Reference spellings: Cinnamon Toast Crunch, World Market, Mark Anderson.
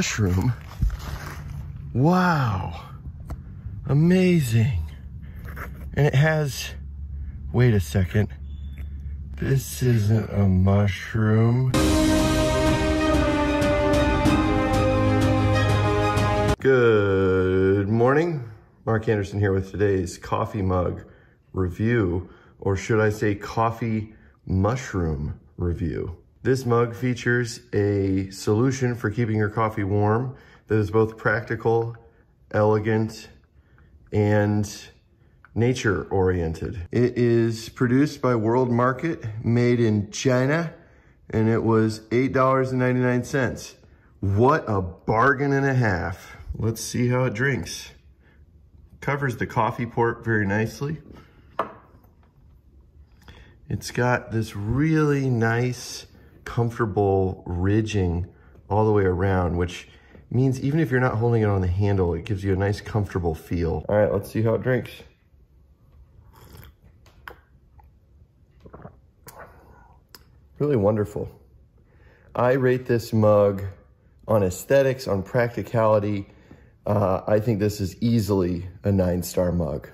mushroom. Wow, amazing. And it has, wait a second, this isn't a mushroom. Good morning, Mark Anderson here with today's coffee mug review, or should I say coffee mushroom review. This mug features a solution for keeping your coffee warm that is both practical, elegant, and nature-oriented. It is produced by World Market, made in China, and it was $8.99. What a bargain and a half. Let's see how it drinks. Covers the coffee port very nicely. It's got this really nice, comfortable ridging all the way around, which means even if you're not holding it on the handle, it gives you a nice, comfortable feel. All right, let's see how it drinks. Really wonderful. I rate this mug on aesthetics, on practicality. I think this is easily a 9-star mug.